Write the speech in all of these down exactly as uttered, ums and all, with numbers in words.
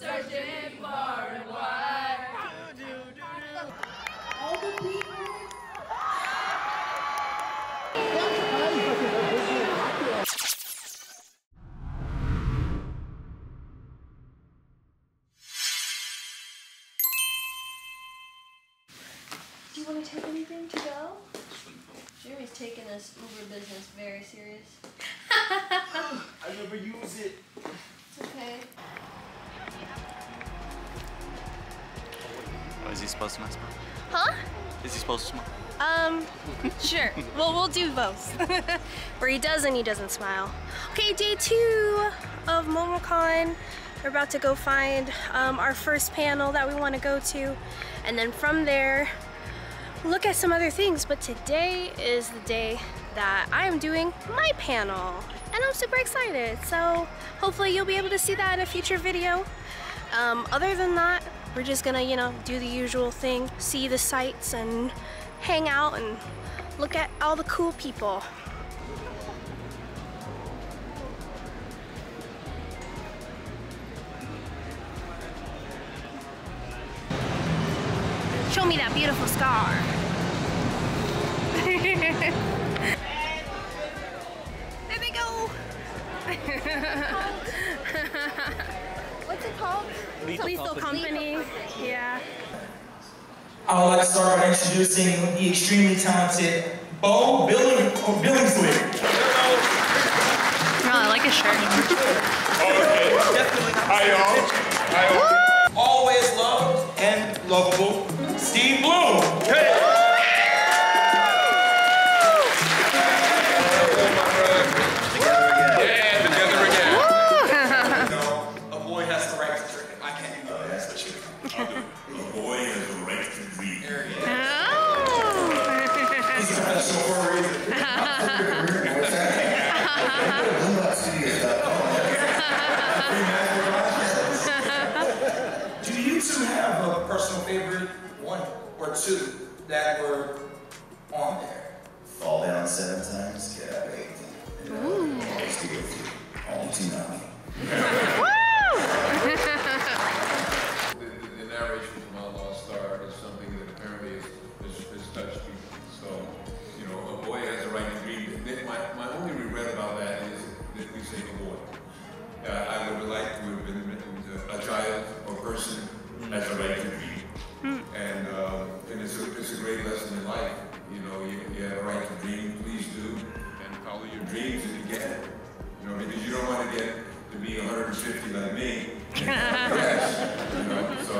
searching far and wide. All the people. Do you want to take anything to go? Jeremy's taking this Uber business very serious. I never use it. It's okay. Oh, is he supposed to smile? Huh? Is he supposed to smile? Um, sure. Well, we'll do both. Where he does and he doesn't smile. Okay, day two of MomoCon. We're about to go find um, our first panel that we want to go to. And then from there, look at some other things, but today is the day that I am doing my panel and I'm super excited, so hopefully you'll be able to see that in a future video. Um, other than that, we're just gonna, you know, do the usual thing, see the sights and hang out and look at all the cool people. Show me that beautiful scar. There they go. What's it called? Lethal Company. Yeah. I would like to start by introducing the extremely talented Bo Billingsley. No, I like his shirt. Okay. Definitely. I own. I own. Always loved and lovable, Steve Blum. Hey! Yeah, together again. You know, a boy has the right to drink. I can't do that. That's what you do. A boy has the right to drink. There he is. Oh! He's a professional for a reason. I'm freaking weird. What's happening? I'm not serious about that. Do you have a personal favorite one or two that were on there? Fall down seven times, get out of eight. Ooh. Always deal with you. All too naughty. Woo! The, the narration from All Lost Star is something that apparently has, has, has touched people. So, you know, a boy has a right to dream. My, my only regret about that is that we say a boy. Uh, I would like to have been a child or person. As a right to dream, mm. and uh, and it's a, it's a great lesson in life. You know, you, you have a right to dream. Please do, and follow your dreams if you get it. You know, because you don't want to get to be one hundred fifty like me. And crash, you know, so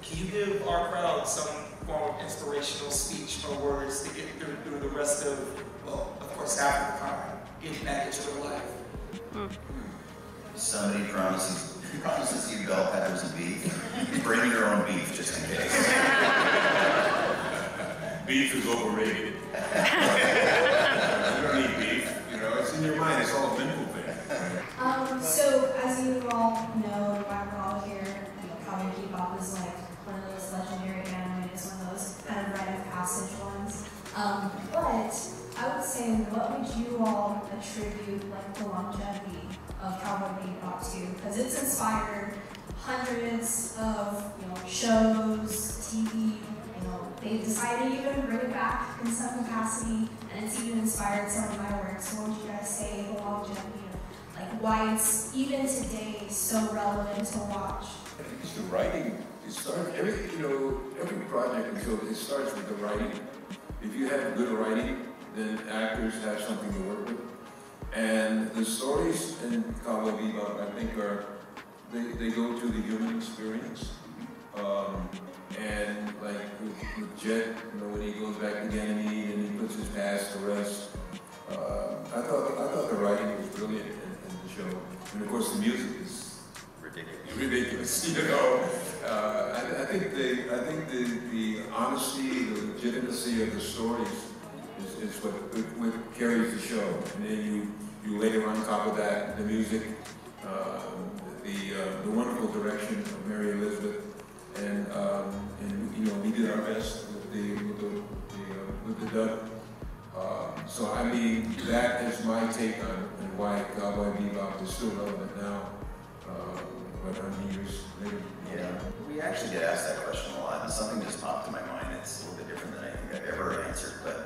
can you give our crowd some form of inspirational speech or words to get through through the rest of, well, of course, after the con, getting back into their life? Mm. Somebody promises. He promises you bell peppers and beef. Bring your own beef, just in case. Beef is overrated. You don't need beef, you know, it's in your mind, it's all a mental thing. Um, so, as you all know, we're all here, like, Cowboy Bebop is like one of those legendary anime, it's one of those kind of rite of passage ones. Um, but, I would say, what would you all attribute, like, the longevity of Cowboy Bebop too, because it's inspired hundreds of, you know, shows, T V, you know, they decided to even bring it back in some capacity, and it's even inspired some of my work. So what would you guys say the longevity of, like, why it's even today so relevant to watch? I think it's the writing. It starts, every, you know, every project and show, it starts with the writing. If you have good writing, then actors have something to work with. And the stories in Cowboy Bebop, I think, are, they, they go to the human experience. Um, and like with, with Jet, you know, when he goes back to Ganymede and he puts his past to rest, uh, I thought I thought the writing was brilliant in, in the show. And of course, the music is ridiculous. Ridiculous, you know. Uh, I, I think the I think the the honesty, the legitimacy of the stories is, is what, what carries the show. And then you. You later on top of that, the music, uh, the, uh, the wonderful direction of Mary Elizabeth, and, um, and you know, we did our best with the, with the, the, uh, with the dub. Uh, so I mean, that is my take on, on why Cowboy Bebop is still relevant now Um, what are meters? Yeah, we actually get asked that question a lot, and something just popped in my mind. It's a little bit different than I think I've ever answered, but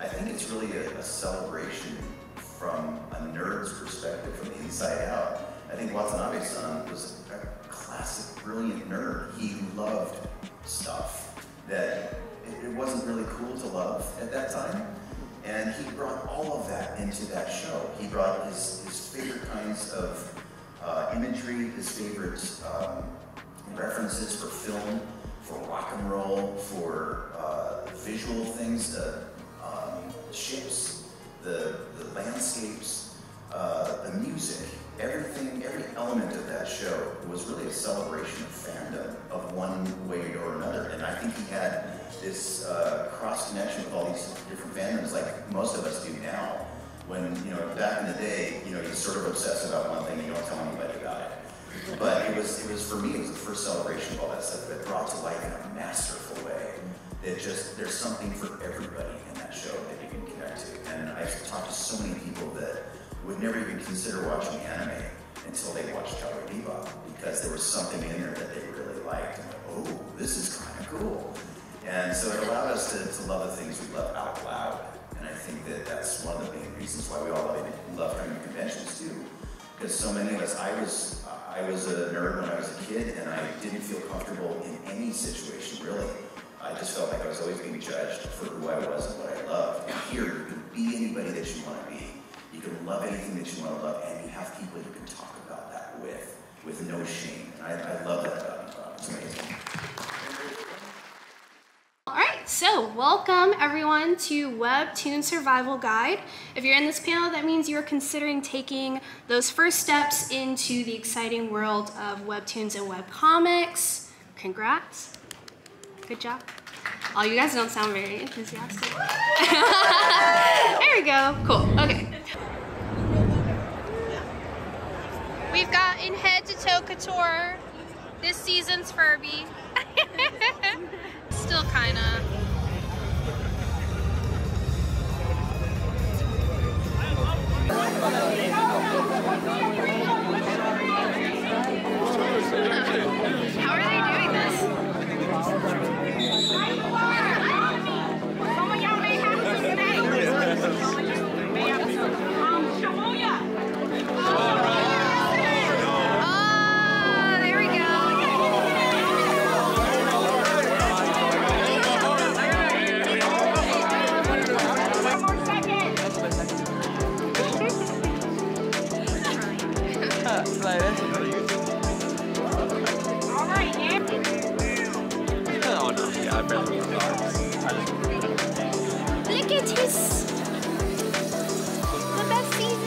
I think it's really a, a celebration from a nerd's perspective, from the inside out. I think Watanabe-san was a classic, brilliant nerd. He loved stuff that it, it wasn't really cool to love at that time. And he brought all of that into that show. He brought his, his favorite kinds of uh, imagery, his favorite um, references for film, for rock and roll, for uh, visual things, the um, ships, the, the landscapes, uh, the music, everything, every element of that show was really a celebration of fandom of one way or another. And I think he had this uh, cross-connection with all these different fandoms like most of us do now. When, you know, back in the day, you know, you're sort of obsessed about one thing and you don't tell anybody about it. But it was, it was for me, it was the first celebration of all that stuff that brought to life in a masterful way. It just, there's something for everybody in that show that you can connect to. And I've talked to so many people that would never even consider watching anime until they watched Cowboy Bebop, because there was something in there that they really liked. And like, oh, this is kind of cool. And so it allowed us to, to love the things we love out loud. And I think that that's one of the main reasons why we all love, love coming to conventions too. Because so many of us, I was I was a nerd when I was a kid, and I didn't feel comfortable in any situation, really. I just felt like I was always being judged for who I was and what I loved. And here, you can be anybody that you want to be. You can love anything that you want to love, and you have people you can talk about that with, with no shame. And I, I love that about you. It's amazing. So, welcome everyone to Webtoon Survival Guide. If you're in this panel, that means you're considering taking those first steps into the exciting world of webtoons and webcomics. Congrats. Good job. All you guys don't sound very enthusiastic. There we go. Cool. Okay. We've got in head to toe couture this season's Furby. Still kinda. How are they doing this? Oh, there we go. I barely know. Look at his. The best season.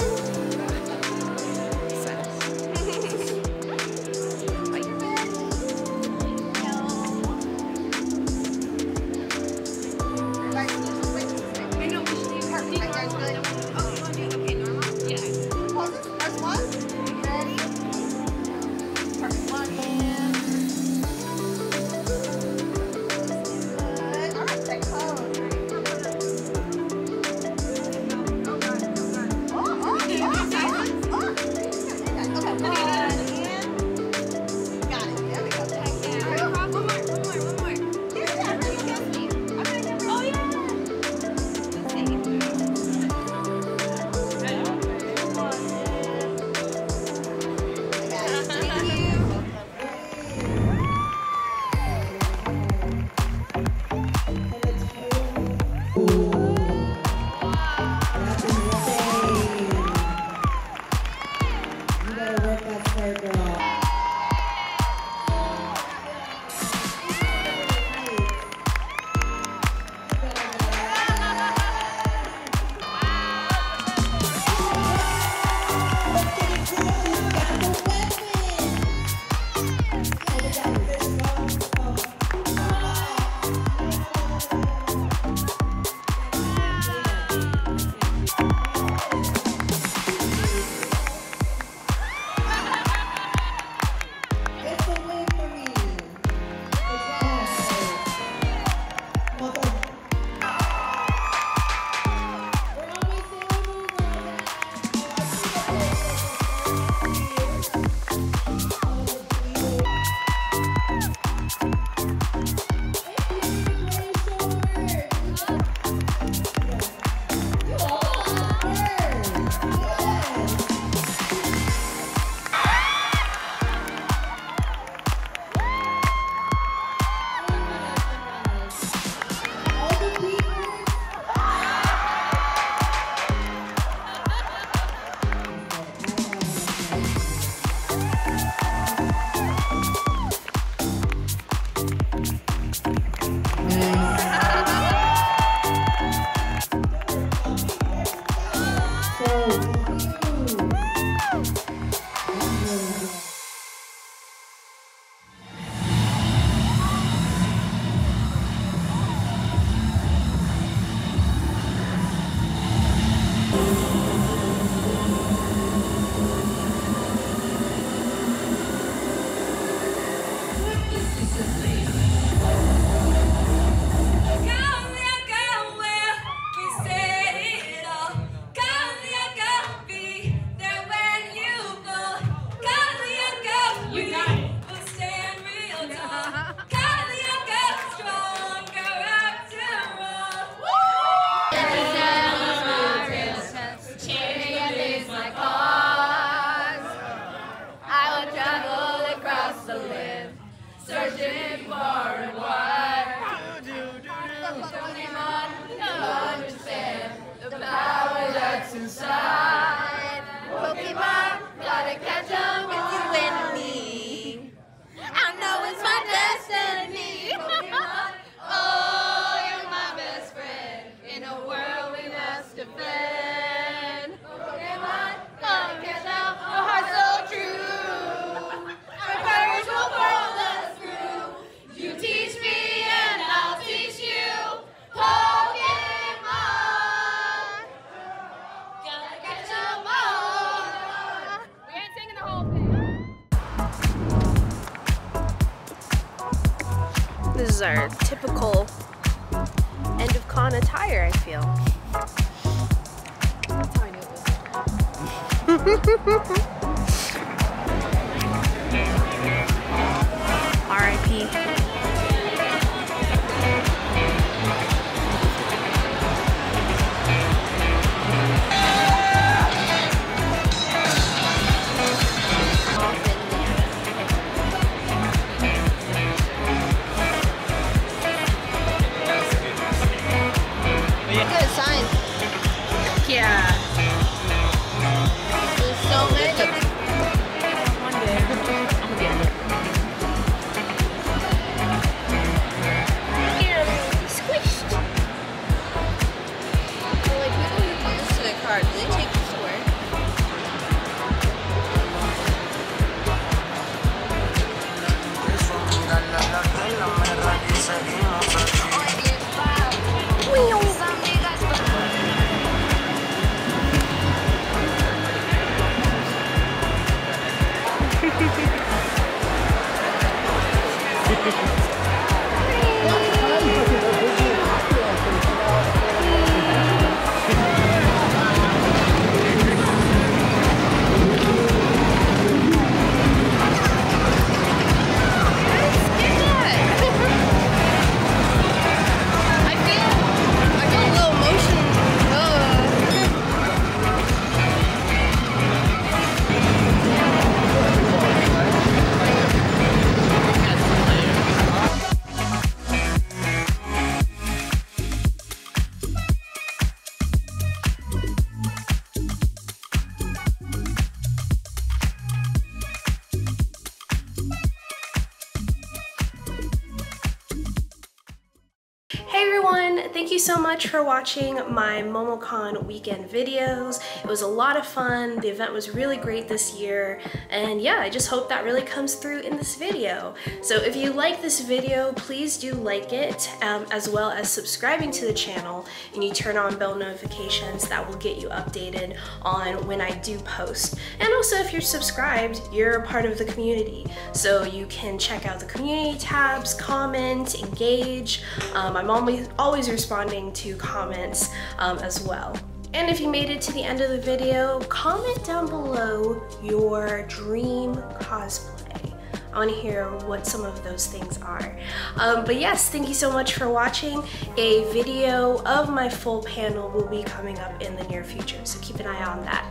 So much for watching my MomoCon weekend videos. It was a lot of fun. The event was really great this year, and yeah, I just hope that really comes through in this video. So if you like this video, please do like it, um, as well as subscribing to the channel, and you turn on bell notifications. That will get you updated on when I do post. And also, if you're subscribed, you're a part of the community, so you can check out the community tabs, comment, engage. um, I'm always always responding to comments um, as well. And if you made it to the end of the video, comment down below your dream cosplay. I want to hear what some of those things are. Um, but yes, thank you so much for watching. A video of my full panel will be coming up in the near future, so keep an eye on that.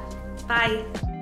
Bye.